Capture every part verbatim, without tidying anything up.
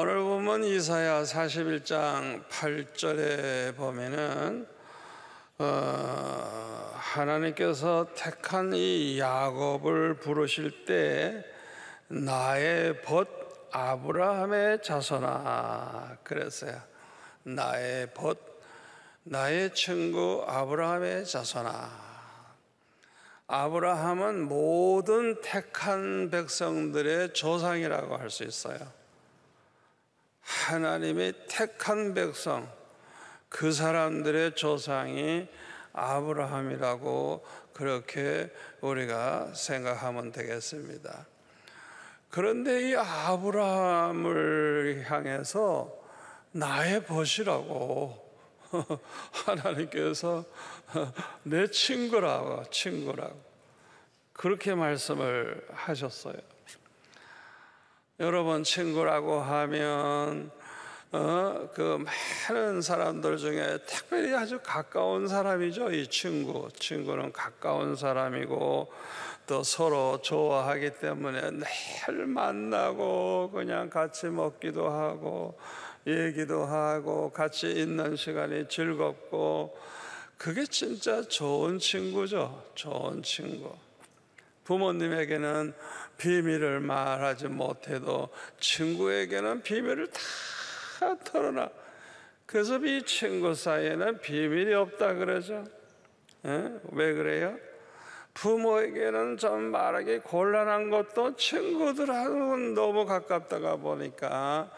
오늘 보면 이사야 사십일 장 팔 절에 보면은 어, 하나님께서 택한 이 야곱을 부르실 때 나의 벗 아브라함의 자손아 그랬어요. 나의 벗, 나의 친구 아브라함의 자손아. 아브라함은 모든 택한 백성들의 조상이라고 할 수 있어요. 하나님의 택한 백성, 그 사람들의 조상이 아브라함이라고 그렇게 우리가 생각하면 되겠습니다. 그런데 이 아브라함을 향해서 나의 벗이라고 하나님께서 내 친구라고 친구라고 그렇게 말씀을 하셨어요. 여러분, 친구라고 하면 어, 그 많은 사람들 중에 특별히 아주 가까운 사람이죠. 이 친구 친구는 가까운 사람이고 또 서로 좋아하기 때문에 매일 만나고 그냥 같이 먹기도 하고 얘기도 하고 같이 있는 시간이 즐겁고, 그게 진짜 좋은 친구죠. 좋은 친구. 부모님에게는 비밀을 말하지 못해도 친구에게는 비밀을 다 털어놔. 그래서 이 친구 사이에는 비밀이 없다 그러죠. 에? 왜 그래요? 부모에게는 좀 말하기 곤란한 것도 친구들하고는 너무 가깝다가 보니까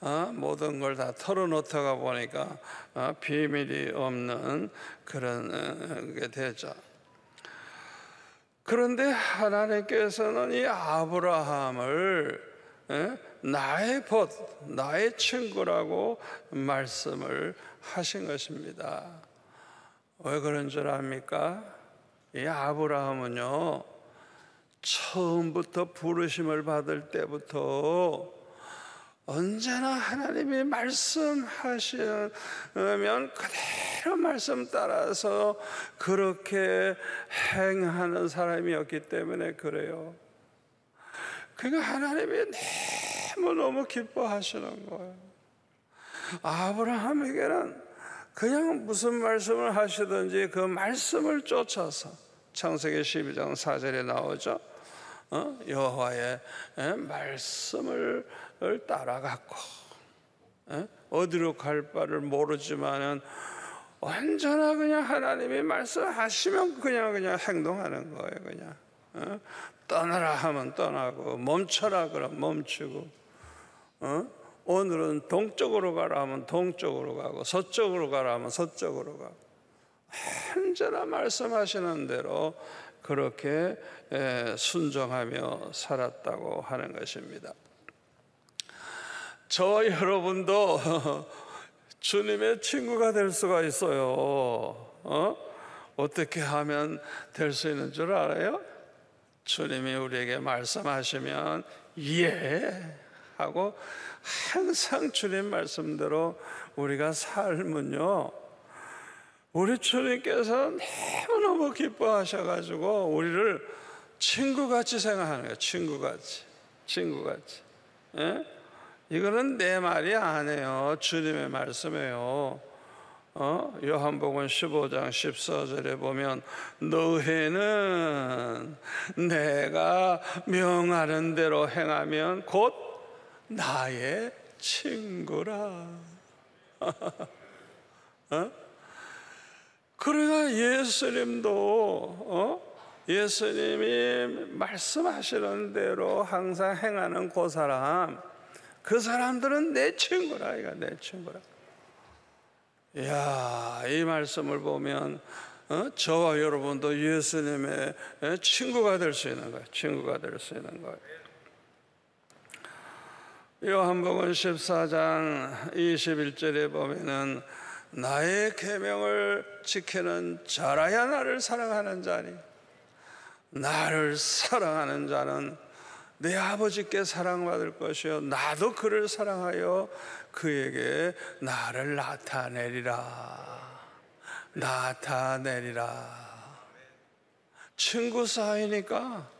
어, 모든 걸 다 털어놓다가 보니까 어, 비밀이 없는 그런 게 되죠. 그런데 하나님께서는 이 아브라함을 에? 나의 벗, 나의 친구라고 말씀을 하신 것입니다. 왜 그런 줄 압니까? 이 아브라함은요, 처음부터 부르심을 받을 때부터 언제나 하나님이 말씀하시면 그대로 말씀 따라서 그렇게 행하는 사람이었기 때문에 그래요. 그러니까 하나님이 너무너무 기뻐하시는 거예요. 아브라함에게는 그냥 무슨 말씀을 하시든지 그 말씀을 쫓아서 창세기 십이 장 사 절에 나오죠. 어? 여호와의 말씀을 따라갔고, 에? 어디로 갈 바를 모르지만은 언제나 그냥 하나님이 말씀하시면 그냥 그냥 행동하는 거예요. 그냥 에? 떠나라 하면 떠나고, 멈춰라 그러면 멈추고, 어? 오늘은 동쪽으로 가라 하면 동쪽으로 가고, 서쪽으로 가라 하면 서쪽으로 가고, 언제나 말씀하시는 대로 그렇게 순종하며 살았다고 하는 것입니다. 저 여러분도 주님의 친구가 될 수가 있어요. 어? 어떻게 하면 될 수 있는 줄 알아요? 주님이 우리에게 말씀하시면 예 하고 항상 주님 말씀대로 우리가 살면요, 우리 주님께서 너무너무 기뻐하셔가지고 우리를 친구같이 생각하는 거예요. 친구같이, 친구같이. 예? 이거는 내 말이 아니에요. 주님의 말씀이에요. 어? 요한복음 십오 장 십사 절에 보면 너희는 내가 명하는 대로 행하면 곧 나의 친구라. 어? 그러니까 예수님도 어? 예수님이 말씀하시는 대로 항상 행하는 그 사람, 그 사람들은 내 친구라. 이거 내 친구라. 이야, 이 말씀을 보면 어? 저와 여러분도 예수님의 친구가 될 수 있는 거예요. 친구가 될 수 있는 거예요. 요한복음 십사 장 이십일 절에 보면은 나의 계명을 지키는 자라야 나를 사랑하는 자니, 나를 사랑하는 자는 내 아버지께 사랑받을 것이요 나도 그를 사랑하여 그에게 나를 나타내리라. 나타내리라. 친구 사이니까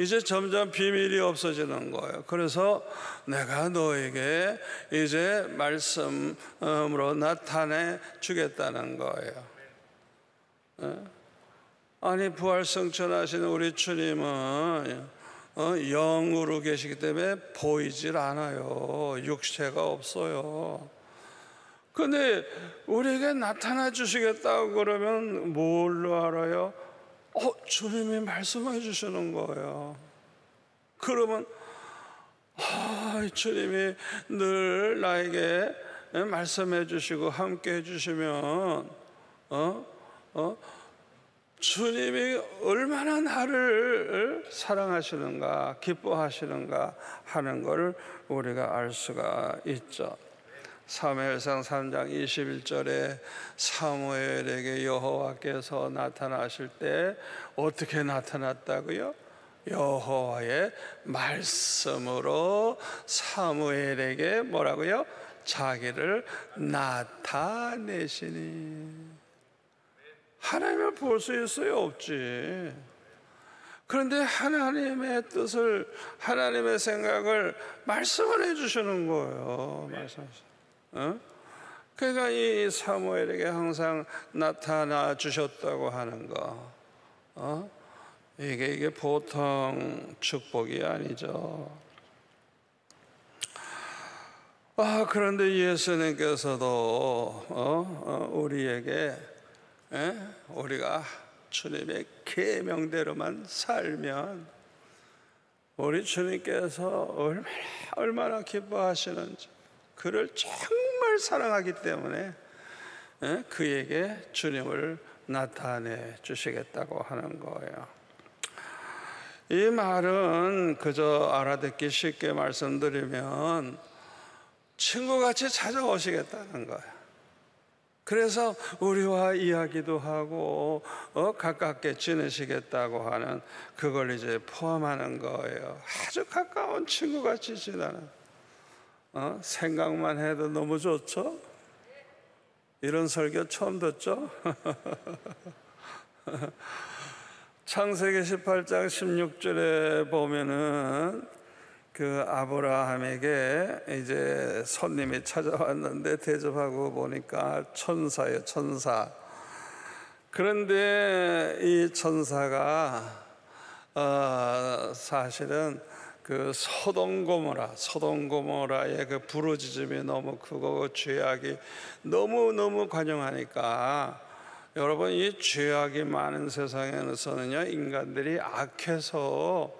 이제 점점 비밀이 없어지는 거예요. 그래서 내가 너에게 이제 말씀으로 나타내 주겠다는 거예요. 아니, 부활승천하시는 우리 주님은 영으로 계시기 때문에 보이질 않아요. 육체가 없어요. 근데 우리에게 나타나 주시겠다고 그러면 뭘로 알아요? 어, 주님이 말씀해 주시는 거예요. 그러면 아, 주님이 늘 나에게 말씀해 주시고 함께해 주시면 어? 어? 주님이 얼마나 나를 사랑하시는가, 기뻐하시는가 하는 걸 우리가 알 수가 있죠. 사무엘상 삼 장 이십일 절에 사무엘에게 여호와께서 나타나실 때 어떻게 나타났다고요? 여호와의 말씀으로 사무엘에게 뭐라고요? 자기를 나타내시니. 하나님을 볼 수 있어요? 없지. 그런데 하나님의 뜻을, 하나님의 생각을 말씀을 해주시는 거예요. 말씀하세요. 어? 그러니까 이 사무엘에게 항상 나타나 주셨다고 하는 거, 어? 이게 이게 보통 축복이 아니죠. 아, 그런데 예수님께서도 어? 어? 우리에게 에? 우리가 주님의 계명대로만 살면 우리 주님께서 얼마나 얼마나 기뻐하시는지, 그를 정말 사랑하기 때문에 에? 그에게 주님을 나타내 주시겠다고 하는 거예요. 이 말은 그저 알아듣기 쉽게 말씀드리면 친구같이 찾아오시겠다는 거예요. 그래서 우리와 이야기도 하고 어, 가깝게 지내시겠다고 하는, 그걸 이제 포함하는 거예요. 아주 가까운 친구같이 지내는, 어, 생각만 해도 너무 좋죠? 이런 설교 처음 듣죠? 창세기 십팔 장 십육 절에 보면은 그 아브라함에게 이제 손님이 찾아왔는데 대접하고 보니까 천사예요, 천사. 그런데 이 천사가 어, 사실은 그 소돔 고모라, 소돔 고모라의 그 부르짖음이 너무 크고 죄악이 너무 너무 관영하니까, 여러분 이 죄악이 많은 세상에서는요 인간들이 악해서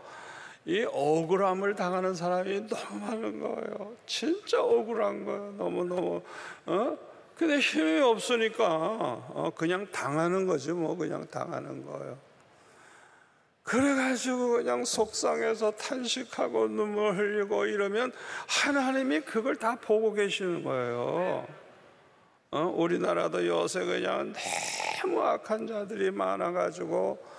이 억울함을 당하는 사람이 너무 많은 거예요. 진짜 억울한 거예요. 너무너무. 어? 근데 힘이 없으니까 어? 그냥 당하는 거지 뭐. 그냥 당하는 거예요. 그래가지고 그냥 속상해서 탄식하고 눈물 흘리고 이러면 하나님이 그걸 다 보고 계시는 거예요. 어? 우리나라도 요새 그냥 너무 악한 자들이 많아가지고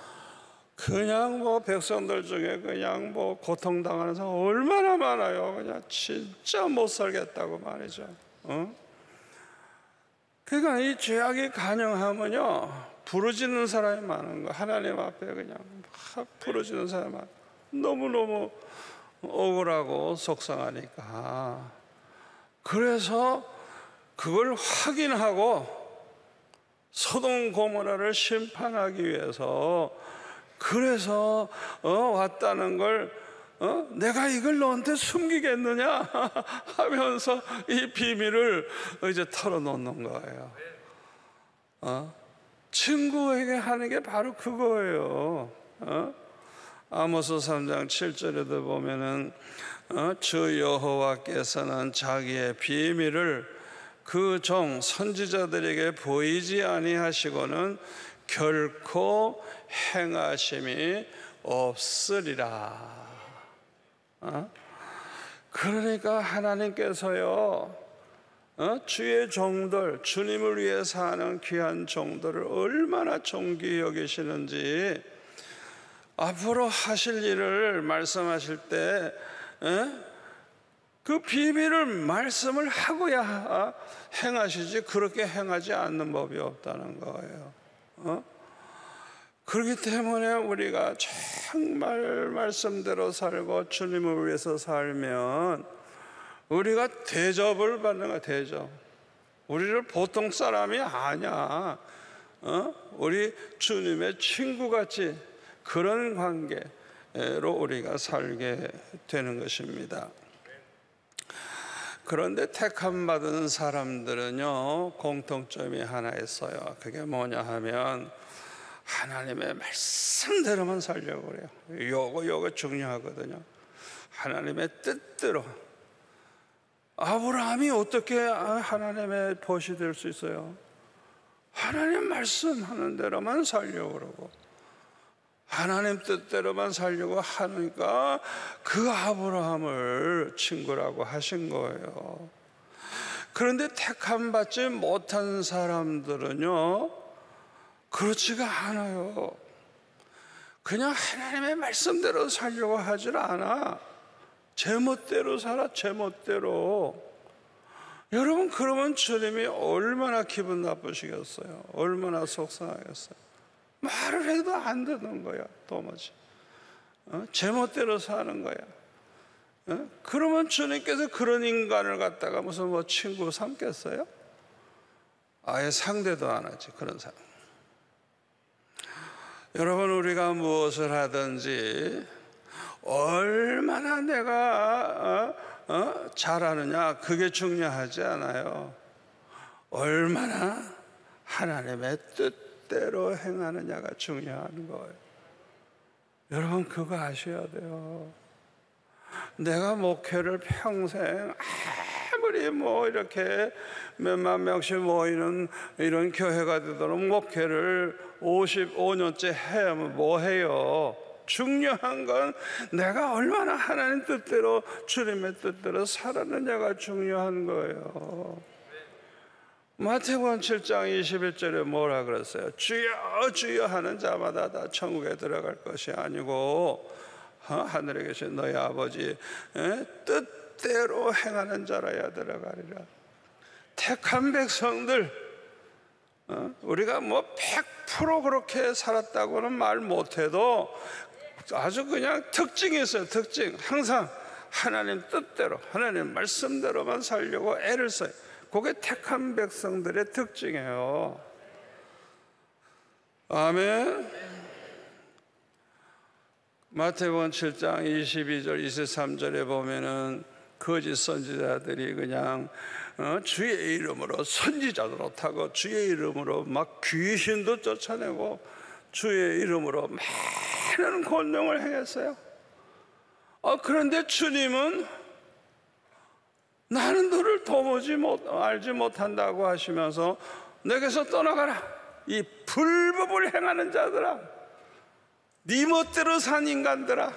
그냥 뭐 백성들 중에 그냥 뭐 고통당하는 사람 얼마나 많아요. 그냥 진짜 못 살겠다고 말이죠. 어? 그러니까 이 죄악이 간영하면요 부르짖는 사람이 많은 거. 하나님 앞에 그냥 막 부르짖는 사람이 많아요. 너무너무 억울하고 속상하니까. 그래서 그걸 확인하고 소돔 고모라를 심판하기 위해서 그래서 어, 왔다는 걸 어? 내가 이걸 너한테 숨기겠느냐 하면서 이 비밀을 이제 털어놓는 거예요. 어? 친구에게 하는 게 바로 그거예요. 어? 아모스 삼 장 칠 절에도 보면은 어? 주 여호와께서는 자기의 비밀을 그 종 선지자들에게 보이지 아니하시고는 결코 행하심이 없으리라. 어? 그러니까 하나님께서요 어? 주의 종들, 주님을 위해 사는 귀한 종들을 얼마나 존귀히 여기시는지, 앞으로 하실 일을 말씀하실 때 에? 그 비밀을 말씀을 하고야 행하시지, 그렇게 행하지 않는 법이 없다는 거예요. 어? 그렇기 때문에 우리가 정말 말씀대로 살고 주님을 위해서 살면 우리가 대접을 받는 거야. 대접. 우리를 보통 사람이 아니야. 어? 우리 주님의 친구같이 그런 관계로 우리가 살게 되는 것입니다. 그런데 택함 받은 사람들은요, 공통점이 하나 있어요. 그게 뭐냐 하면 하나님의 말씀대로만 살려고 그래요. 요거 요거 중요하거든요. 하나님의 뜻대로. 아브라함이 어떻게 하나님의 벗이 될 수 있어요? 하나님 말씀하는 대로만 살려고 그러고 하나님 뜻대로만 살려고 하니까 그 아브라함을 친구라고 하신 거예요. 그런데 택함 받지 못한 사람들은요, 그렇지가 않아요. 그냥 하나님의 말씀대로 살려고 하질 않아. 제멋대로 살아, 제멋대로. 여러분, 그러면 주님이 얼마나 기분 나쁘시겠어요? 얼마나 속상하겠어요? 말을 해도 안 듣는 거야, 도무지. 어? 제멋대로 사는 거야. 어? 그러면 주님께서 그런 인간을 갖다가 무슨 뭐 친구 삼겠어요? 아예 상대도 안 하지, 그런 사람. 여러분, 우리가 무엇을 하든지 얼마나 내가 어? 어? 잘하느냐, 그게 중요하지 않아요. 얼마나 하나님의 뜻대로 행하느냐가 중요한 거예요. 여러분, 그거 아셔야 돼요. 내가 목회를 평생 아무리 뭐 이렇게 몇만 명씩 모이는 이런 교회가 되도록 목회를 오십오 년째 해야면 뭐해요? 중요한 건 내가 얼마나 하나님 뜻대로 주님의 뜻대로 살았느냐가 중요한 거예요. 마태복음 칠 장 이십일 절에 뭐라 그랬어요? 주여 주여 하는 자마다 다 천국에 들어갈 것이 아니고 하늘에 계신 너희 아버지 뜻대로 행하는 자라야 들어가리라. 택한 백성들, 우리가 뭐 백 퍼센트 그렇게 살았다고는 말 못해도 아주 그냥 특징이 있어요. 특징. 항상 하나님 뜻대로 하나님 말씀대로만 살려고 애를 써요. 그게 택한 백성들의 특징이에요. 아멘. 마태복음 칠 장 이십이 절 이십삼 절에 보면은 거짓 선지자들이 그냥 어, 주의 이름으로 선지자 노릇하고 주의 이름으로 막 귀신도 쫓아내고 주의 이름으로 많은 권능을 행했어요. 어, 그런데 주님은 나는 너를 도무지 못, 알지 못한다고 하시면서 내게서 떠나가라 이 불법을 행하는 자들아, 네 멋대로 산 인간들아.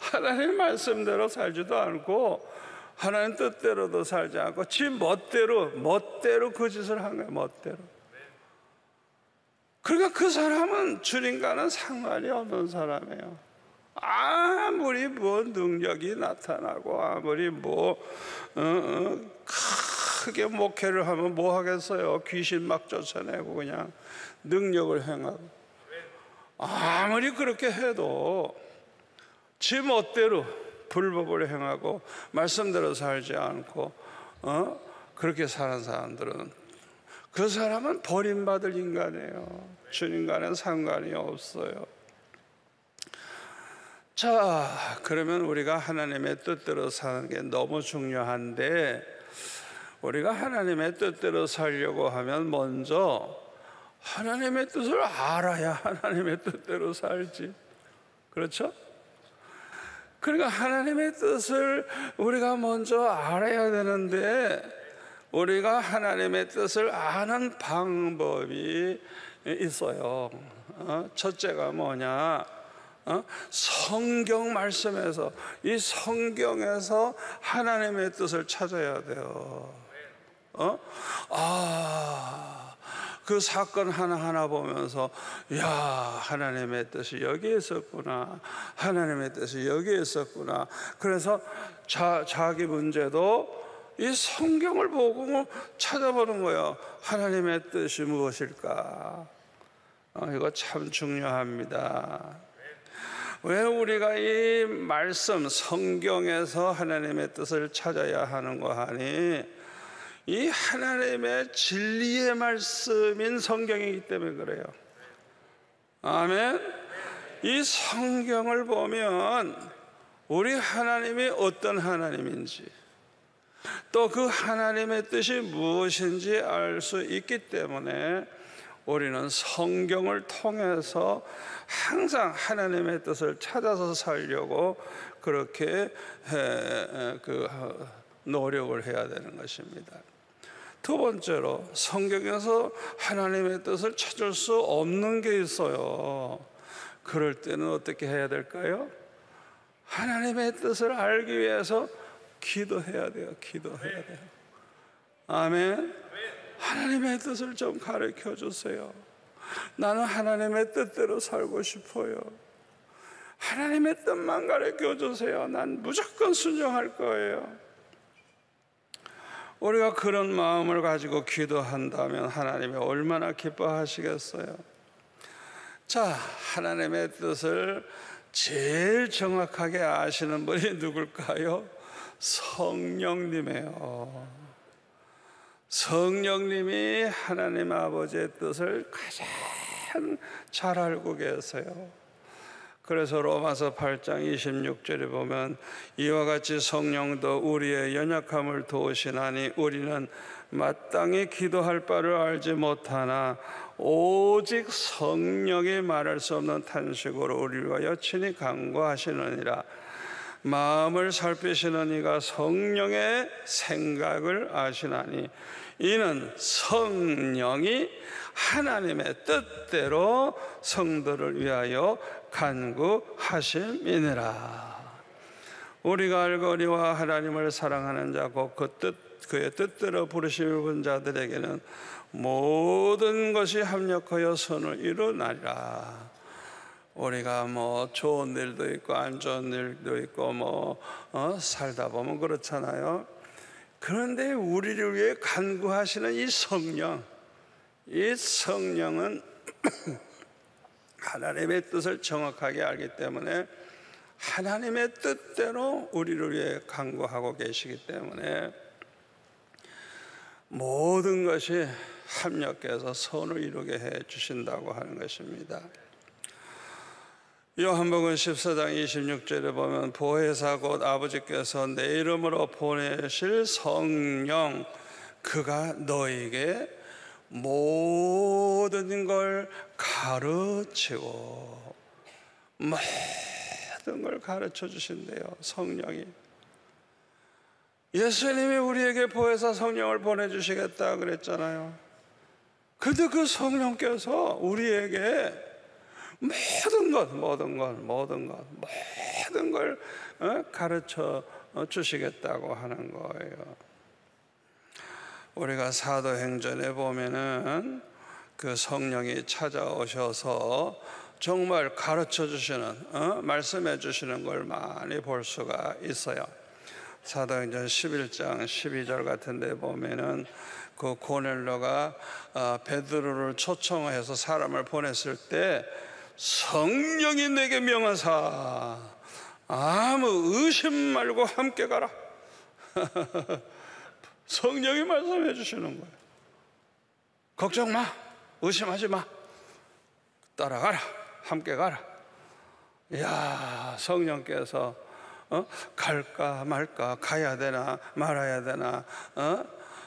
하나님 말씀대로 살지도 않고 하나님 뜻대로도 살지 않고 지 멋대로 멋대로 그 짓을 한 거야. 멋대로. 그러니까 그 사람은 주님과는 상관이 없는 사람이에요. 아무리 뭐 능력이 나타나고 아무리 뭐 어, 어, 크게 목회를 하면 뭐 하겠어요? 귀신 막 쫓아내고 그냥 능력을 행하고 아무리 그렇게 해도 지 멋대로 불법을 행하고 말씀대로 살지 않고 어? 그렇게 사는 사람들은 그 사람은 버림받을 인간이에요. 주님과는 상관이 없어요. 자, 그러면 우리가 하나님의 뜻대로 사는 게 너무 중요한데 우리가 하나님의 뜻대로 살려고 하면 먼저 하나님의 뜻을 알아야 하나님의 뜻대로 살지. 그렇죠? 그러니까 하나님의 뜻을 우리가 먼저 알아야 되는데 우리가 하나님의 뜻을 아는 방법이 있어요. 첫째가 뭐냐? 성경 말씀에서, 이 성경에서 하나님의 뜻을 찾아야 돼요. 어? 아... 그 사건 하나하나 보면서 야, 하나님의 뜻이 여기에 있었구나. 하나님의 뜻이 여기에 있었구나. 그래서 자, 자기 문제도 이 성경을 보고 찾아보는 거예요. 하나님의 뜻이 무엇일까? 이거 참 중요합니다. 왜 우리가 이 말씀 성경에서 하나님의 뜻을 찾아야 하는가 하니, 이 하나님의 진리의 말씀인 성경이기 때문에 그래요. 아멘. 이 성경을 보면 우리 하나님이 어떤 하나님인지, 또 그 하나님의 뜻이 무엇인지 알 수 있기 때문에 우리는 성경을 통해서 항상 하나님의 뜻을 찾아서 살려고 그렇게 노력을 해야 되는 것입니다. 두 번째로, 성경에서 하나님의 뜻을 찾을 수 없는 게 있어요. 그럴 때는 어떻게 해야 될까요? 하나님의 뜻을 알기 위해서 기도해야 돼요. 기도해야 돼요. 아멘. 하나님의 뜻을 좀 가르쳐 주세요. 나는 하나님의 뜻대로 살고 싶어요. 하나님의 뜻만 가르쳐 주세요. 난 무조건 순종할 거예요. 우리가 그런 마음을 가지고 기도한다면 하나님이 얼마나 기뻐하시겠어요. 자, 하나님의 뜻을 제일 정확하게 아시는 분이 누굴까요? 성령님이에요. 성령님이 하나님 아버지의 뜻을 가장 잘 알고 계세요. 그래서 로마서 팔 장 이십육 절에 보면, 이와 같이 성령도 우리의 연약함을 도우시나니 우리는 마땅히 기도할 바를 알지 못하나 오직 성령이 말할 수 없는 탄식으로 우리와 여친히 간구하시느니라. 마음을 살피시는 이가 성령의 생각을 아시나니 이는 성령이 하나님의 뜻대로 성도를 위하여 간구하심이니라. 우리가 알거니와 하나님을 사랑하는 자고 그 뜻, 그의 뜻대로 부르심을 입은 자들에게는 모든 것이 합력하여 선을 이루나리라. 우리가 뭐 좋은 일도 있고 안 좋은 일도 있고 뭐 어? 살다 보면 그렇잖아요. 그런데 우리를 위해 간구하시는 이 성령, 이 성령은 하나님의 뜻을 정확하게 알기 때문에 하나님의 뜻대로 우리를 위해 간구하고 계시기 때문에 모든 것이 합력해서 선을 이루게 해 주신다고 하는 것입니다. 요한복음 십사 장 이십육 절에 보면, 보혜사 곧 아버지께서 내 이름으로 보내실 성령, 그가 너에게 모든 걸 가르치고, 모든 걸 가르쳐 주신대요. 성령이. 예수님이 우리에게 보혜사 성령을 보내주시겠다 그랬잖아요. 그런데 그 성령께서 우리에게 모든 것, 모든 것, 모든 것, 모든 걸 가르쳐 주시겠다고 하는 거예요. 우리가 사도행전에 보면은 그 성령이 찾아오셔서 정말 가르쳐 주시는, 어? 말씀해 주시는 걸 많이 볼 수가 있어요. 사도행전 십일 장 십이 절 같은 데 보면은 그 고넬료가 베드로를 초청해서 사람을 보냈을 때, 성령이 내게 명하사 아무 의심 말고 함께 가라. 성령이 말씀해 주시는 거예요. 걱정 마, 의심하지 마, 따라가라, 함께 가라. 이야, 성령께서 어? 갈까 말까, 가야 되나 말아야 되나, 어?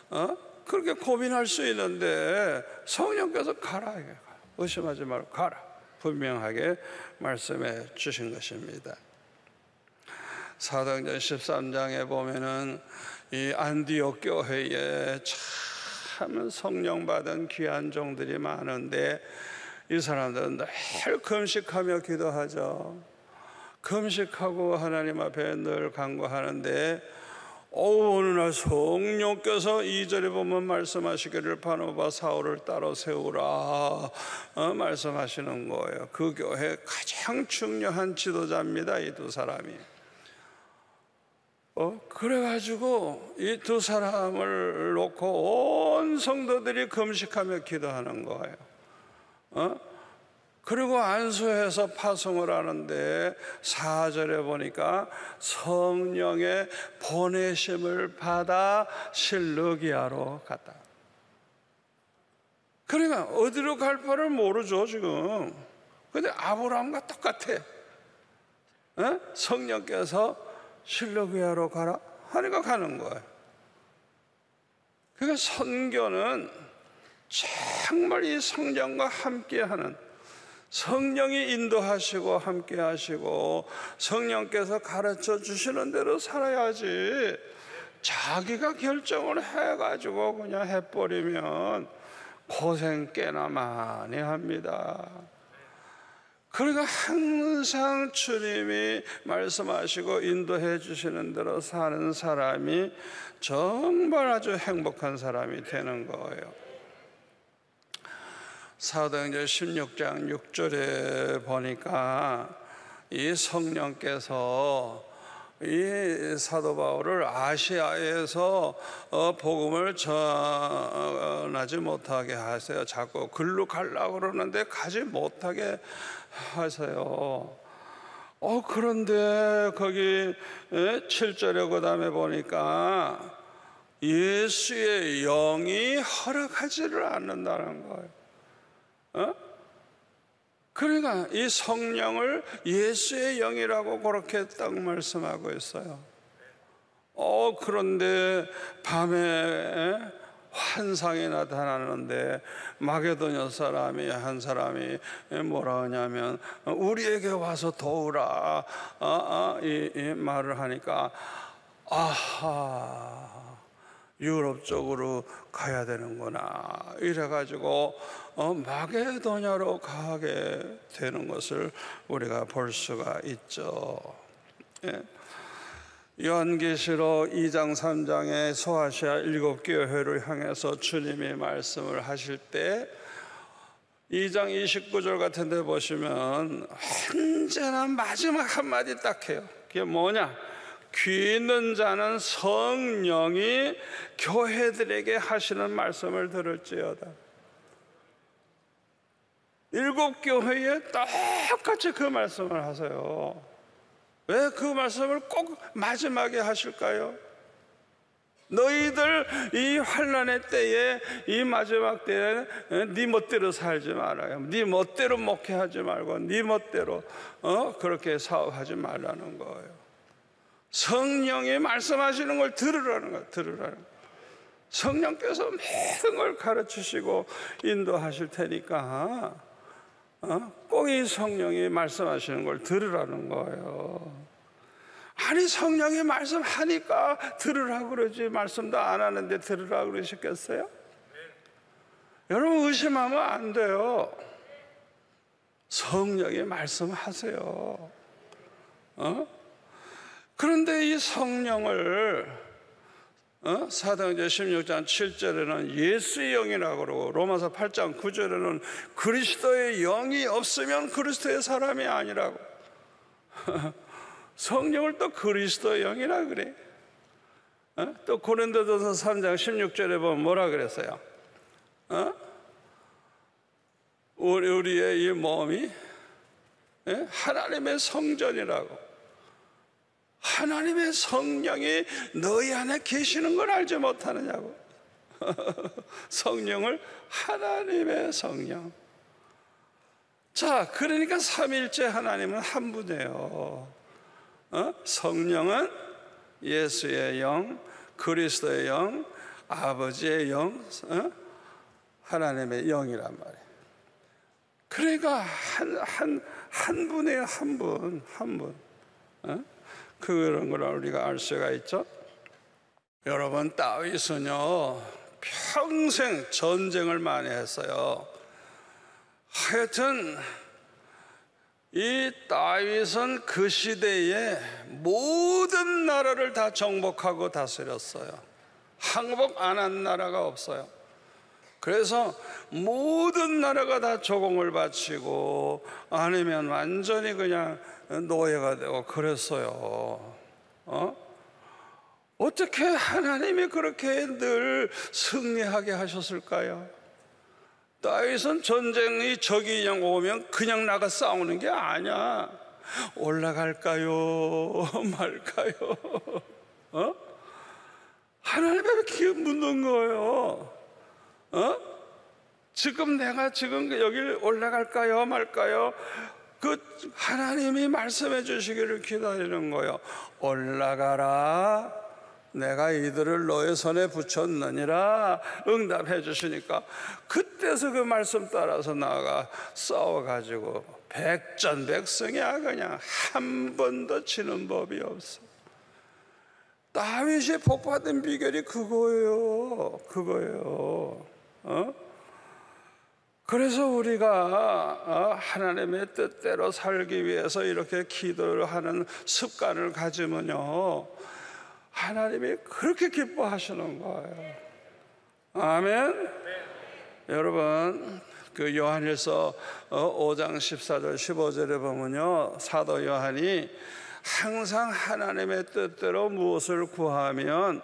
어? 그렇게 고민할 수 있는데 성령께서 가라, 의심하지 말고 가라, 분명하게 말씀해 주신 것입니다. 사도행전 십삼 장에 보면은 이 안디옥 교회에 참 성령 받은 귀한 종들이 많은데, 이 사람들은 늘 금식하며 기도하죠. 금식하고 하나님 앞에 늘 간구하는데, 오, 어느 날 성령께서 이 절에 보면 말씀하시기를 바나바 사울을 따로 세우라 어, 말씀하시는 거예요. 그 교회 가장 중요한 지도자입니다, 이 두 사람이. 어, 그래가지고 이 두 사람을 놓고 온 성도들이 금식하며 기도하는 거예요. 어? 그리고 안수해서 파송을 하는데 사 절에 보니까 성령의 보내심을 받아 실루기아로 갔다. 그러니까 어디로 갈 바를 모르죠 지금. 근데 아브라함과 똑같아. 어? 성령께서 실루기아로 가라 하니까 가는 거예요. 그러니까 선교는 정말 이 성령과 함께하는, 성령이 인도하시고 함께하시고 성령께서 가르쳐 주시는 대로 살아야지, 자기가 결정을 해가지고 그냥 해버리면 고생 꽤나 많이 합니다. 그러니까 항상 주님이 말씀하시고 인도해 주시는 대로 사는 사람이 정말 아주 행복한 사람이 되는 거예요. 사도행전 십육 장 육 절에 보니까 이 성령께서 이 사도 바울을 아시아에서 복음을 전하지 못하게 하세요. 자꾸 글로 가려고 그러는데 가지 못하게 하세요. 어 그런데 거기 칠 절에 그 다음에 보니까 예수의 영이 허락하지를 않는다는 거예요. 어? 그러니까 이 성령을 예수의 영이라고 그렇게 딱 말씀하고 있어요. 어 그런데 밤에 환상이 나타나는데 마게도냐 사람이 한 사람이 뭐라 하냐면 우리에게 와서 도우라 아, 아, 이, 이 말을 하니까 아하 유럽 쪽으로 가야 되는구나 이래가지고 어, 마게도냐로 가게 되는 것을 우리가 볼 수가 있죠. 예. 요한계시록 이 장 삼 장에 소아시아 일곱 교회를 향해서 주님이 말씀을 하실 때 이 장 이십구 절 같은 데 보시면 언제나 마지막 한마디 딱 해요. 그게 뭐냐? 귀 있는 자는 성령이 교회들에게 하시는 말씀을 들을지어다. 일곱 교회에 똑같이 그 말씀을 하세요. 왜 그 말씀을 꼭 마지막에 하실까요? 너희들 이 환난의 때에, 이 마지막 때에 네 멋대로 살지 말아요. 네 멋대로 목회하지 말고 네 멋대로 어? 그렇게 사업하지 말라는 거예요. 성령이 말씀하시는 걸 들으라는 거, 들으라는 거. 성령께서 모든 걸 가르치시고 인도하실 테니까 어? 꼭 이 성령이 말씀하시는 걸 들으라는 거예요. 아니 성령이 말씀하니까 들으라고 그러지 말씀도 안 하는데 들으라고 그러셨겠어요? 네. 여러분 의심하면 안 돼요. 성령이 말씀하세요. 어? 그런데 이 성령을 어? 사도행전 십육 장 칠 절에는 예수의 영이라고 그러고 로마서 팔 장 구 절에는 그리스도의 영이 없으면 그리스도의 사람이 아니라고 성령을 또 그리스도의 영이라 그래. 어? 또 고린도전서 삼 장 십육 절에 보면 뭐라 그랬어요? 어? 우리, 우리의 이 몸이 예? 하나님의 성전이라고. 하나님의 성령이 너희 안에 계시는 걸 알지 못하느냐고. 성령을 하나님의 성령. 자, 그러니까 삼일째 하나님은 한 분이에요. 어? 성령은 예수의 영, 그리스도의 영, 아버지의 영, 어? 하나님의 영이란 말이에요. 그러니까 한, 한, 한 분이에요. 한 분, 한 분. 어? 그런 걸 우리가 알 수가 있죠. 여러분 다윗은요 평생 전쟁을 많이 했어요. 하여튼 이 다윗은 그 시대에 모든 나라를 다 정복하고 다스렸어요. 항복 안 한 나라가 없어요. 그래서 모든 나라가 다 조공을 바치고 아니면 완전히 그냥 노예가 되고 그랬어요. 어? 어떻게 하나님이 그렇게 늘 승리하게 하셨을까요? 다윗은 전쟁이 적이 그냥 오면 그냥 나가 싸우는 게 아니야. 올라갈까요? 말까요? 어? 하나님 앞에 기어 묻는 거예요. 어? 지금 내가 지금 여길 올라갈까요? 말까요? 그 하나님이 말씀해 주시기를 기다리는 거예요. 올라가라, 내가 이들을 너의 손에 붙였느니라 응답해 주시니까 그때서 그 말씀 따라서 나아가 싸워가지고 백전백승이야. 그냥 한 번도 지는 법이 없어. 다윗이 복받은 비결이 그거예요. 그거예요. 어? 그래서 우리가 하나님의 뜻대로 살기 위해서 이렇게 기도를 하는 습관을 가지면요, 하나님이 그렇게 기뻐하시는 거예요. 아멘. 네. 여러분, 그 요한일서 오 장 십사 절 십오 절에 보면요, 사도 요한이 항상 하나님의 뜻대로 무엇을 구하면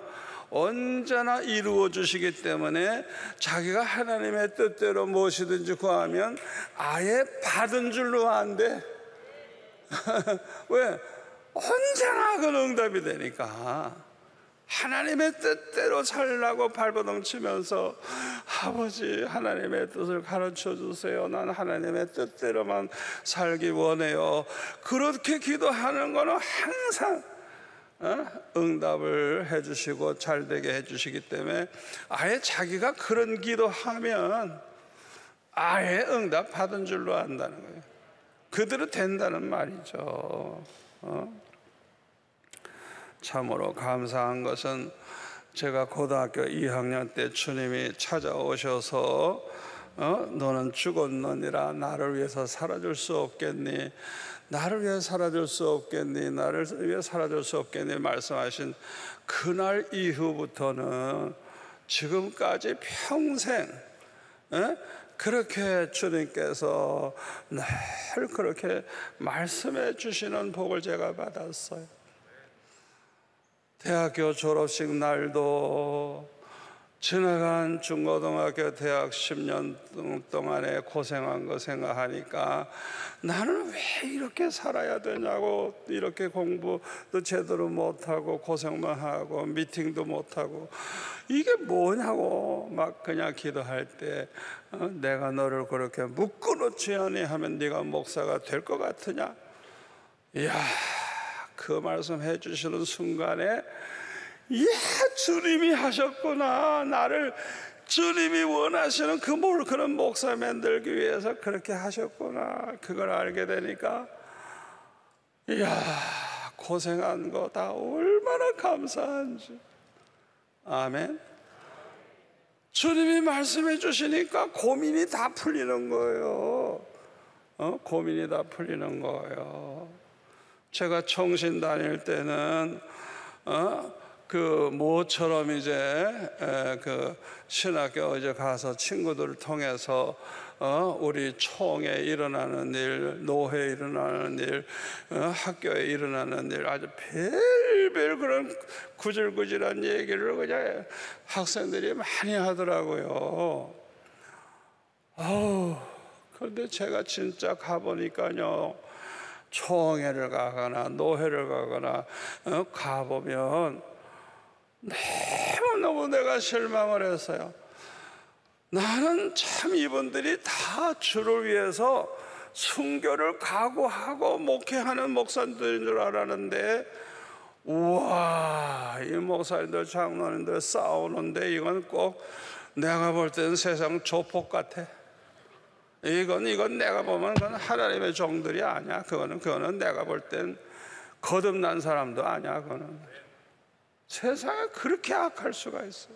언제나 이루어 주시기 때문에 자기가 하나님의 뜻대로 무엇이든지 구하면 아예 받은 줄로 안 돼. 왜? 언제나 그 응답이 되니까. 하나님의 뜻대로 살라고 발버둥치면서 아버지 하나님의 뜻을 가르쳐 주세요, 난 하나님의 뜻대로만 살기 원해요, 그렇게 기도하는 거는 항상 어? 응답을 해주시고 잘되게 해주시기 때문에 아예 자기가 그런 기도하면 아예 응답 받은 줄로 안다는 거예요. 그대로 된다는 말이죠. 어? 참으로 감사한 것은 제가 고등학교 이 학년 때 주님이 찾아오셔서 어? 너는 죽었느니라, 나를 위해서 살아줄 수 없겠니? 나를 위해 살아줄 수 없겠니? 나를 위해 살아줄 수 없겠니? 말씀하신 그날 이후부터는 지금까지 평생 에? 그렇게 주님께서 늘 그렇게 말씀해 주시는 복을 제가 받았어요. 대학교 졸업식 날도, 지나간 중고등학교 대학 십 년 동안에 고생한 거 생각하니까 나는 왜 이렇게 살아야 되냐고, 이렇게 공부도 제대로 못하고 고생만 하고 미팅도 못하고 이게 뭐냐고 막 그냥 기도할 때, 어? 내가 너를 그렇게 묶어놓지 아니하면 네가 목사가 될 것 같으냐? 이야, 그 말씀 해주시는 순간에 이야, 주님이 하셨구나. 나를 주님이 원하시는 그 뭘 그런 목사 만들기 위해서 그렇게 하셨구나. 그걸 알게 되니까 이야, 고생한 거 다 얼마나 감사한지. 아멘. 주님이 말씀해 주시니까 고민이 다 풀리는 거예요. 어? 고민이 다 풀리는 거예요. 제가 청신 다닐 때는 어? 그 모처럼 이제 그 신학교 이제 가서 친구들을 통해서 어 우리 총에 일어나는 일, 노회에 일어나는 일, 어 학교에 일어나는 일, 아주 별별 그런 구질구질한 얘기를 그냥 학생들이 많이 하더라고요. 아우, 그런데 제가 진짜 가보니까요, 총회를 가거나 노회를 가거나 어 가보면 너무너무 내가 실망을 했어요. 나는 참 이분들이 다 주를 위해서 순교를 각오하고 목회하는 목사님들인 줄 알았는데, 우와, 이 목사님들 장로님들 싸우는데 이건 꼭 내가 볼 때는 세상 조폭 같아. 이건 이건 내가 보면 그건 하나님의 종들이 아니야. 그거는 그거는 내가 볼 땐 거듭난 사람도 아니야. 그거는 세상에 그렇게 악할 수가 있어.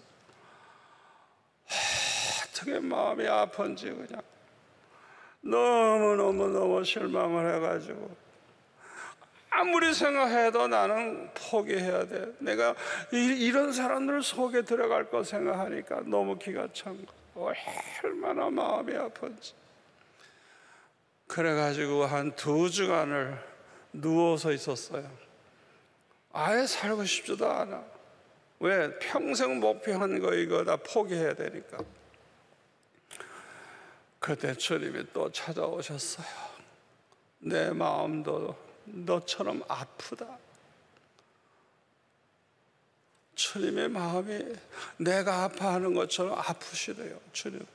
어떻게 마음이 아픈지 그냥 너무너무너무 실망을 해가지고, 아무리 생각해도 나는 포기해야 돼. 내가 이, 이런 사람들 속에 들어갈 거 생각하니까 너무 기가 찬 거. 얼마나 마음이 아픈지. 그래가지고 한 두 주간을 누워서 있었어요. 아예 살고 싶지도 않아. 왜? 평생 목표한 거 이거 다 포기해야 되니까. 그때 주님이 또 찾아오셨어요. 내 마음도 너처럼 아프다. 주님의 마음이 내가 아파하는 것처럼 아프시대요. 주님도.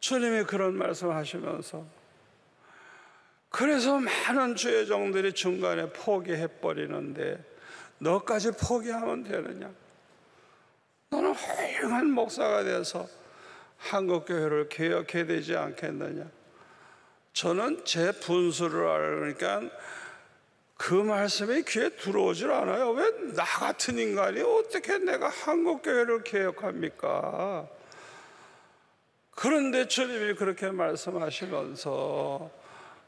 주님이 그런 말씀하시면서 그래서 많은 주의 종들이 중간에 포기해버리는데 너까지 포기하면 되느냐? 너는 훌륭한 목사가 돼서 한국교회를 개혁해야 되지 않겠느냐? 저는 제 분수를 알으니까 그 말씀이 귀에 들어오질 않아요. 왜 나 같은 인간이 어떻게 내가 한국교회를 개혁합니까? 그런데 주님이 그렇게 말씀하시면서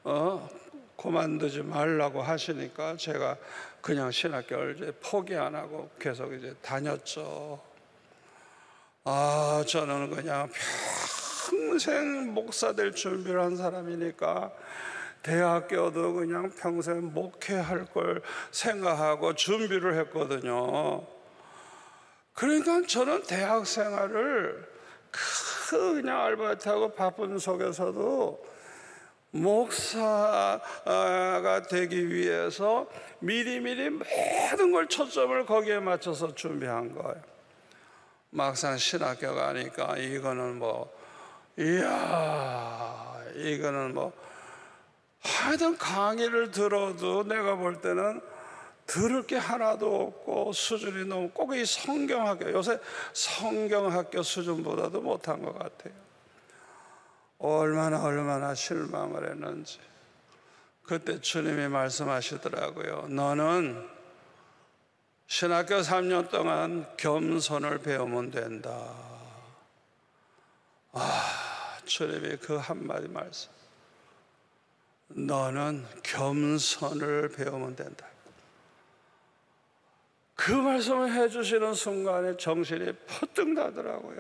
어, 그만두지 말라고 하시니까 제가 그냥 신학교를 이제 포기 안 하고 계속 이제 다녔죠. 아, 저는 그냥 평생 목사 될 준비를 한 사람이니까 대학교도 그냥 평생 목회할 걸 생각하고 준비를 했거든요. 그러니까 저는 대학 생활을 그냥 알바트하고 바쁜 속에서도 목사가 되기 위해서 미리미리 모든 걸 초점을 거기에 맞춰서 준비한 거예요. 막상 신학교 가니까 이거는 뭐 이야 이거는 뭐 하여튼 강의를 들어도 내가 볼 때는 들을 게 하나도 없고 수준이 너무 꼭 이 성경학교, 요새 성경학교 수준보다도 못한 것 같아요. 얼마나 얼마나 실망을 했는지. 그때 주님이 말씀하시더라고요. 너는 신학교 삼 년 동안 겸손을 배우면 된다. 아, 주님이 그 한마디 말씀. 너는 겸손을 배우면 된다. 그 말씀을 해주시는 순간에 정신이 퍼뜩 나더라고요.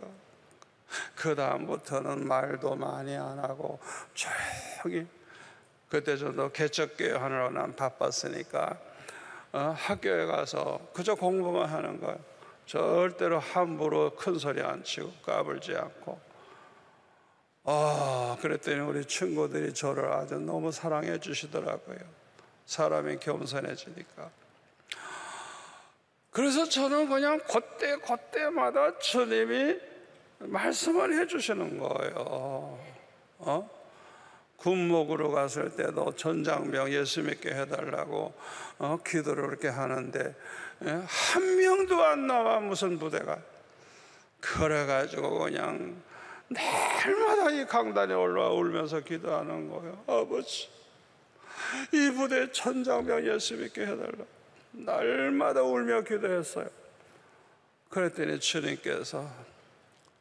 그 다음부터는 말도 많이 안 하고 조용히. 그때 저도 개척교회 하느라 난 바빴으니까 어, 학교에 가서 그저 공부만 하는 거예요. 절대로 함부로 큰 소리 안 치고 까불지 않고. 아, 그랬더니 우리 친구들이 저를 아주 너무 사랑해 주시더라고요. 사람이 겸손해지니까. 그래서 저는 그냥 그때 그때마다 주님이 말씀을 해주시는 거예요. 어? 군목으로 갔을 때도 전장병 예수 믿게 해달라고 어? 기도를 이렇게 하는데 예? 한 명도 안 나와 무슨 부대가. 그래가지고 그냥 날마다 이 강단에 올라와 울면서 기도하는 거예요. 아버지, 이 부대 전장병 예수 믿게 해달라고 날마다 울며 기도했어요. 그랬더니 주님께서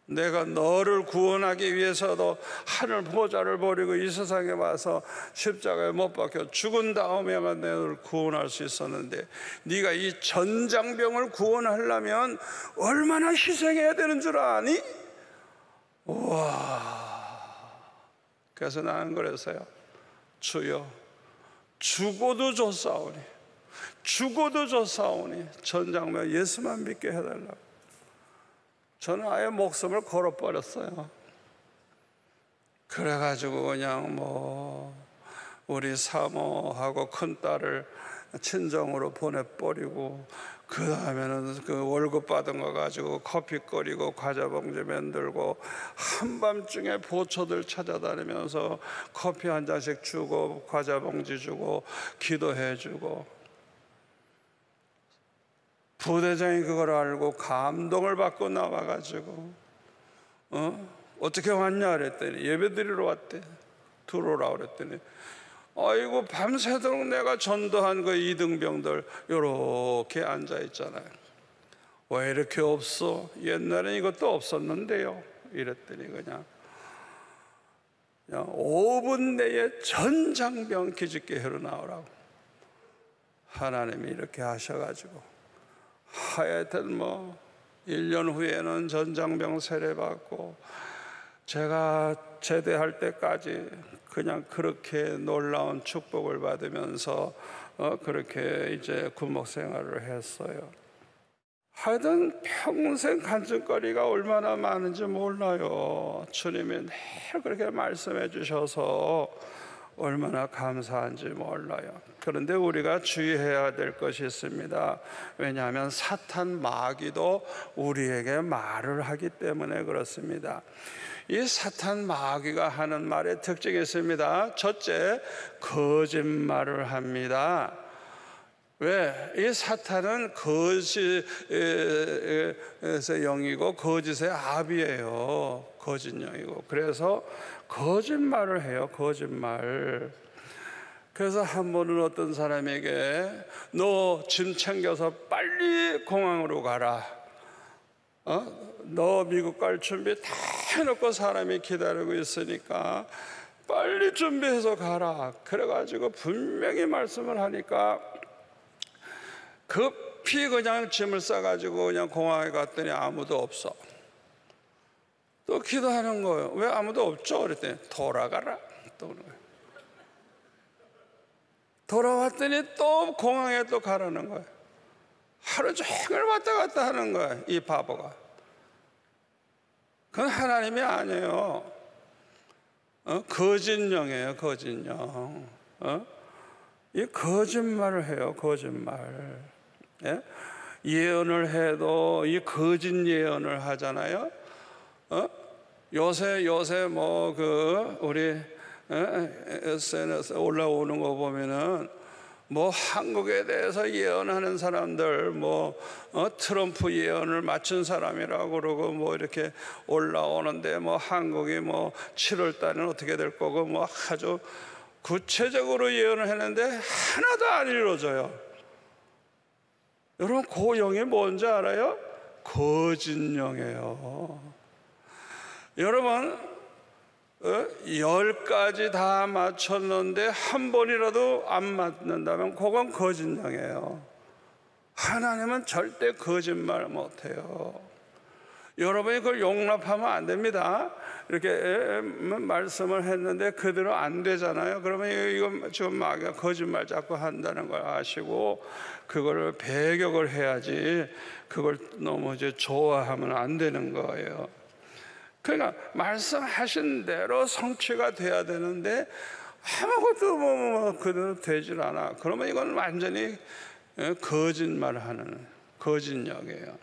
내가 너를 구원하기 위해서도 하늘 보좌를 버리고 이 세상에 와서 십자가에 못 박혀 죽은 다음에만 너를 구원할 수 있었는데 네가 이 전장병을 구원하려면 얼마나 희생해야 되는 줄 아니? 우와. 그래서 나는 그랬어요. 주여, 죽어도 좋사오니 죽어도 좋사오니 전장병 예수만 믿게 해달라고. 저는 아예 목숨을 걸어버렸어요. 그래가지고 그냥 뭐 우리 사모하고 큰딸을 친정으로 보내버리고 그 다음에는 그 월급 받은 거 가지고 커피 끓이고 과자 봉지 만들고 한밤중에 보초들 찾아다니면서 커피 한 잔씩 주고 과자 봉지 주고 기도해주고. 부대장이 그걸 알고 감동을 받고 나와가지고 어? 어떻게 왔냐 그랬더니 예배드리러 왔대. 들어오라 그랬더니 아이고 밤새도록 내가 전도한 그 이등병들 이렇게 앉아있잖아요. 왜 이렇게 없어? 옛날엔 이것도 없었는데요. 이랬더니 그냥, 그냥 오 분 내에 전장병 기집개로 나오라고 하나님이 이렇게 하셔가지고 하여튼 뭐 일 년 후에는 전장병 세례받고 제가 제대할 때까지 그냥 그렇게 놀라운 축복을 받으면서 그렇게 이제 군목생활을 했어요. 하여튼 평생 간증거리가 얼마나 많은지 몰라요. 주님이 늘 그렇게 말씀해 주셔서 얼마나 감사한지 몰라요. 그런데 우리가 주의해야 될 것이 있습니다. 왜냐하면 사탄 마귀도 우리에게 말을 하기 때문에 그렇습니다. 이 사탄 마귀가 하는 말의 특징이 있습니다. 첫째, 거짓말을 합니다. 왜? 이 사탄은 거짓의 영이고 거짓의 압이에요. 거짓 영이고. 그래서 거짓말을 해요. 거짓말. 그래서 한 번은 어떤 사람에게 너 짐 챙겨서 빨리 공항으로 가라. 어? 너 미국 갈 준비 다 해놓고 사람이 기다리고 있으니까 빨리 준비해서 가라. 그래가지고 분명히 말씀을 하니까 급히 그냥 짐을 싸가지고 그냥 공항에 갔더니 아무도 없어. 또 기도하는 거예요. 왜 아무도 없죠? 그랬더니 돌아가라. 또 그런 거예요. 돌아왔더니 또 공항에 또 가라는 거예요. 하루 종일 왔다 갔다 하는 거예요. 이 바보가. 그건 하나님이 아니에요. 어? 거짓령이에요. 거짓령. 어? 이 거짓말을 해요. 거짓말. 예? 예언을 해도 이 거짓 예언을 하잖아요. 어? 요새 요새 뭐 그 우리 에스엔에스 올라오는 거 보면은 뭐 한국에 대해서 예언하는 사람들 뭐 어? 트럼프 예언을 맞춘 사람이라고 그러고 뭐 이렇게 올라오는데 뭐 한국이 뭐 칠월 달에는 어떻게 될 거고 뭐 아주 구체적으로 예언을 했는데 하나도 안 이루어져요. 여러분, 그 영이 뭔지 알아요? 거짓령이에요. 여러분, 열 가지 다 맞췄는데 한 번이라도 안 맞는다면 그건 거짓령이에요. 하나님은 절대 거짓말 못해요. 여러분이 그걸 용납하면 안 됩니다. 이렇게 말씀을 했는데 그대로 안 되잖아요. 그러면 이거 지금 막 거짓말 자꾸 한다는 걸 아시고 그거를 배격을 해야지, 그걸 너무 이제 좋아하면 안 되는 거예요. 그러니까 말씀하신 대로 성취가 돼야 되는데 아무것도 뭐 그대로 되질 않아. 그러면 이건 완전히 거짓말하는 거짓력이에요.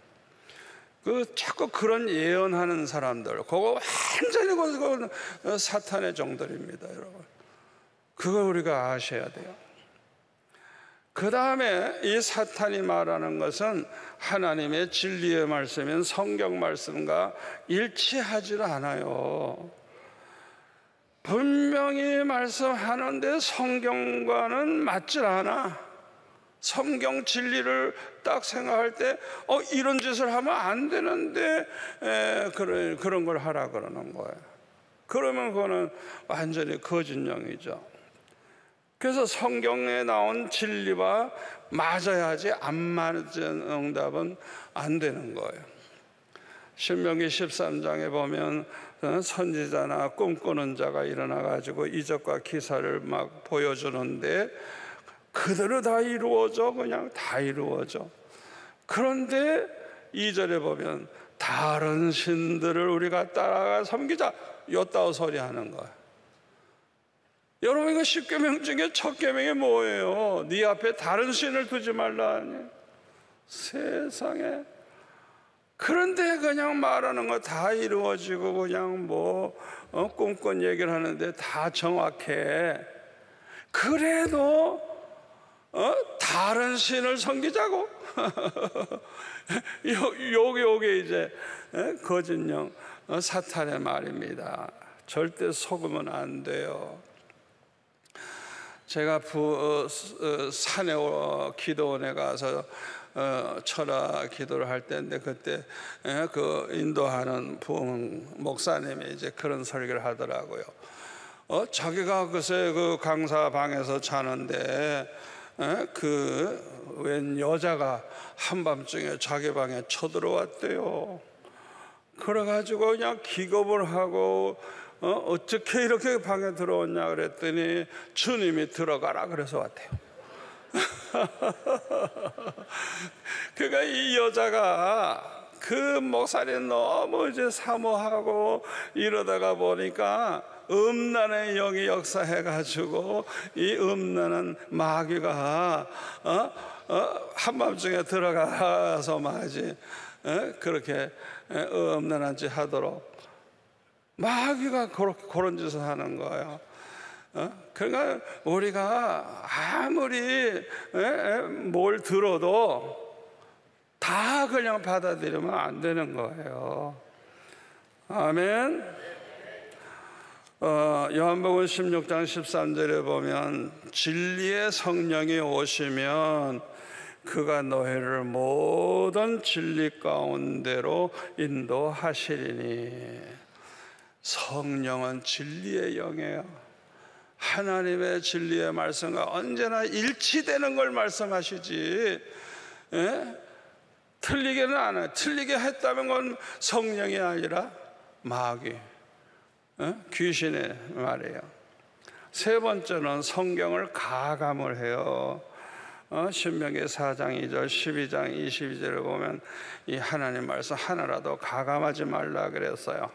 그 자꾸 그런 예언하는 사람들, 그거 완전히 그거 사탄의 정들입니다, 여러분. 그걸 우리가 아셔야 돼요. 그 다음에 이 사탄이 말하는 것은 하나님의 진리의 말씀인 성경 말씀과 일치하질 않아요. 분명히 말씀하는데 성경과는 맞질 않아. 성경 진리를 딱 생각할 때 어, 이런 짓을 하면 안 되는데 에, 그런, 그런 걸 하라 그러는 거예요. 그러면 그거는 완전히 거짓령이죠. 그래서 성경에 나온 진리와 맞아야지 안 맞은 응답은 안 되는 거예요. 신명기 십삼 장에 보면 선지자나 꿈꾸는 자가 일어나가지고 이적과 기사를 막 보여주는데 그대로 다 이루어져. 그냥 다 이루어져. 그런데 이 절에 보면 다른 신들을 우리가 따라가 섬기자, 요따오 소리하는 거야. 여러분, 이거 십계명 중에 첫 계명이 뭐예요? 네 앞에 다른 신을 두지 말라 하니. 세상에. 그런데 그냥 말하는 거 다 이루어지고 그냥 뭐 어, 꿈꾼 얘기를 하는데 다 정확해. 그래도 어? 다른 신을 섬기자고. 요게 요게 이제 거짓령 사탄의 말입니다. 절대 속으면 안 돼요. 제가 부, 어, 산에 어, 기도원에 가서 어, 철학 기도를 할 때인데 그때 에, 그 인도하는 부흥 목사님이 이제 그런 설교를 하더라고요. 어, 자기가 글쎄 그 강사 방에서 자는데. 그 웬 여자가 한밤중에 자기 방에 쳐들어왔대요. 그래가지고 그냥 기겁을 하고 어? 어떻게 이렇게 방에 들어왔냐 그랬더니 주님이 들어가라 그래서 왔대요. 그러니까 이 여자가 그 목살이 너무 이제 사모하고 이러다가 보니까 음란의 영이 역사해가지고 이 음란은 마귀가 어? 어? 한밤중에 들어가서 마지 어? 그렇게 음란한 짓 하도록 마귀가 그렇게, 그런 짓을 하는 거예요. 어? 그러니까 우리가 아무리 에? 뭘 들어도 다 그냥 받아들이면 안 되는 거예요. 아멘. 어, 요한복음 십육 장 십삼 절에 보면 진리의 성령이 오시면 그가 너희를 모든 진리 가운데로 인도하시리니. 성령은 진리의 영이에요. 하나님의 진리의 말씀과 언제나 일치되는 걸 말씀하시지 예? 틀리게는 안 해요. 틀리게 했다는 건 성령이 아니라 마귀, 어? 귀신의 말이에요. 세 번째는 성경을 가감을 해요. 어? 신명기 사 장 이 절 십이 장 이십이 절을 보면 이 하나님 말씀 하나라도 가감하지 말라 그랬어요.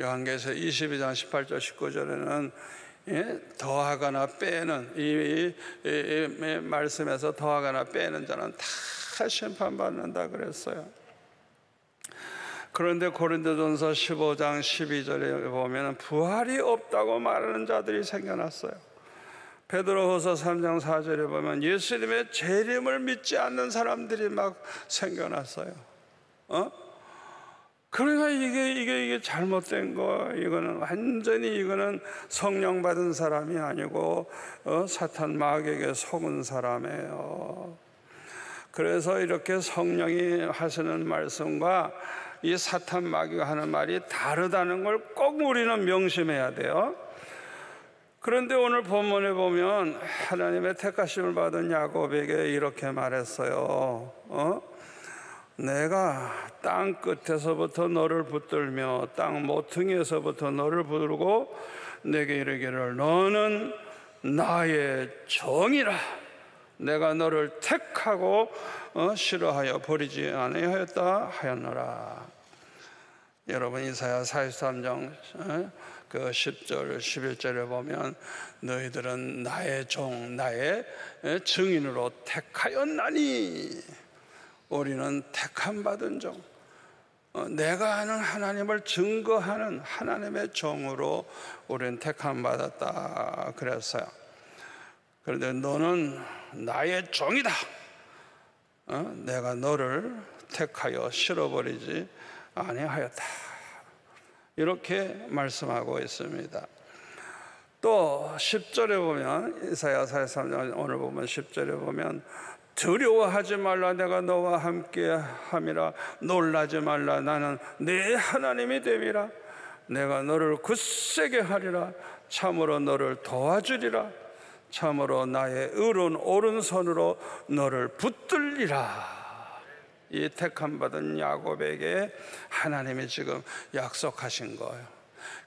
요한계시록 이십이 장 십팔 절 십구 절에는 예? 더하거나 빼는 이, 이, 이, 이 말씀에서 더하거나 빼는 자는 다 심판받는다 그랬어요. 그런데 고린도전서 십오 장 십이 절에 보면 부활이 없다고 말하는 자들이 생겨났어요. 베드로후서 삼 장 사 절에 보면 예수님의 재림을 믿지 않는 사람들이 막 생겨났어요. 어? 그러니까 이게 이게 이게 잘못된 거. 이거는 완전히 이거는 성령 받은 사람이 아니고 어? 사탄 마귀에게 속은 사람이에요. 그래서 이렇게 성령이 하시는 말씀과 이 사탄 마귀가 하는 말이 다르다는 걸 꼭 우리는 명심해야 돼요. 그런데 오늘 본문에 보면 하나님의 택하심을 받은 야곱에게 이렇게 말했어요. 어? 내가 땅 끝에서부터 너를 붙들며 땅 모퉁이에서부터 너를 부르고 내게 이르기를 너는 나의 종이라. 내가 너를 택하고 어, 싫어하여 버리지 아니하였다 하였노라. 여러분 이사야 사십삼 장 어? 그 십 절 십일 절에 보면 너희들은 나의 종 나의 증인으로 택하였나니. 우리는 택함 받은 종 어, 내가 아는 하나님을 증거하는 하나님의 종으로 우리는 택함 받았다 그랬어요. 그런데 너는 나의 종이다. 어? 내가 너를 택하여 실어버리지 아니하였다. 이렇게 말씀하고 있습니다. 또 십 절에 보면 이사야 사십삼 장 오늘 보면 십 절에 보면 두려워하지 말라 내가 너와 함께 함이라. 놀라지 말라 나는 내 하나님이 됨이라. 내가 너를 굳세게 하리라. 참으로 너를 도와주리라. 참으로 나의 의로운 오른손으로 너를 붙들리라. 이 택함받은 야곱에게 하나님이 지금 약속하신 거예요.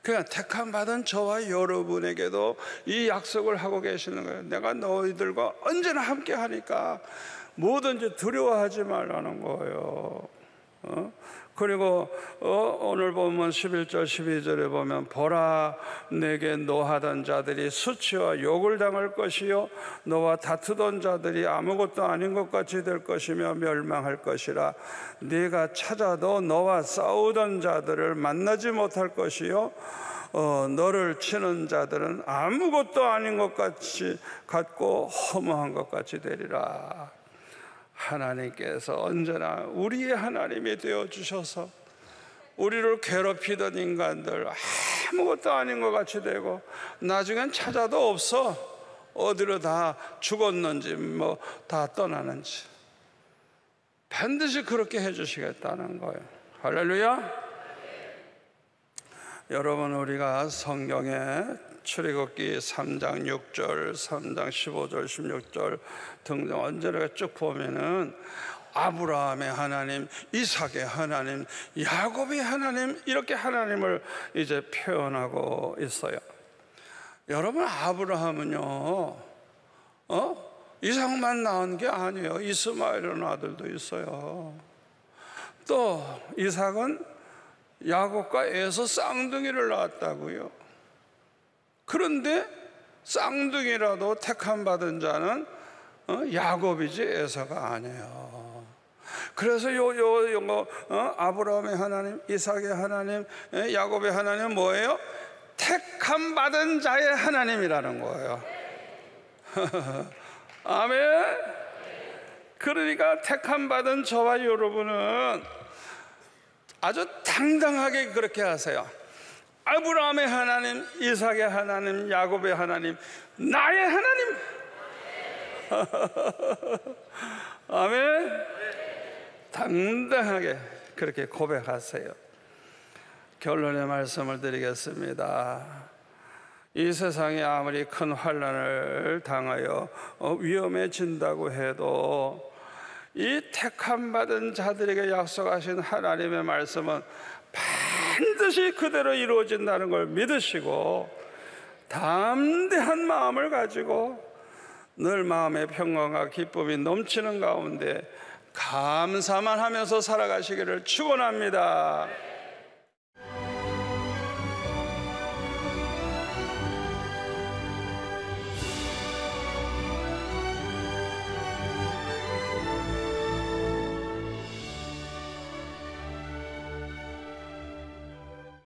그냥 택함받은 저와 여러분에게도 이 약속을 하고 계시는 거예요. 내가 너희들과 언제나 함께 하니까 뭐든지 두려워하지 말라는 거예요. 어? 그리고 어, 오늘 보면 십일 절 십이 절에 보면 보라 내게 노하던 자들이 수치와 욕을 당할 것이요 너와 다투던 자들이 아무것도 아닌 것 같이 될 것이며 멸망할 것이라. 네가 찾아도 너와 싸우던 자들을 만나지 못할 것이요 어, 너를 치는 자들은 아무것도 아닌 것 같이 같고 허무한 것 같이 되리라. 하나님께서 언제나 우리의 하나님이 되어주셔서 우리를 괴롭히던 인간들 아무것도 아닌 것 같이 되고 나중엔 찾아도 없어. 어디로 다 죽었는지 뭐 다 떠나는지 반드시 그렇게 해주시겠다는 거예요. 할렐루야. 여러분 우리가 성경에 출애굽기 삼 장 육 절 삼 장 십오 절 십육 절 등등 언제나 쭉 보면은 아브라함의 하나님, 이삭의 하나님, 야곱의 하나님 이렇게 하나님을 이제 표현하고 있어요. 여러분 아브라함은요, 어 이삭만 낳은 게 아니에요. 이스마엘이라는 아들도 있어요. 또 이삭은 야곱과 에서 쌍둥이를 낳았다고요. 그런데 쌍둥이라도 택함 받은 자는 야곱이지 에서가 아니에요. 그래서 요, 요, 요, 뭐, 어? 아브라함의 하나님, 이삭의 하나님, 야곱의 하나님 뭐예요? 택함 받은 자의 하나님이라는 거예요. 아멘. 그러니까 택함 받은 저와 여러분은 아주 당당하게 그렇게 하세요. 아브라함의 하나님, 이삭의 하나님, 야곱의 하나님, 나의 하나님. 아멘. 당당하게 그렇게 고백하세요. 결론의 말씀을 드리겠습니다. 이 세상이 아무리 큰 환난을 당하여 위험해진다고 해도 이 택함 받은 자들에게 약속하신 하나님의 말씀은 반드시 그대로 이루어진다는 걸 믿으시고, 담대한 마음을 가지고 늘 마음의 평강과 기쁨이 넘치는 가운데 감사만 하면서 살아가시기를 축원합니다.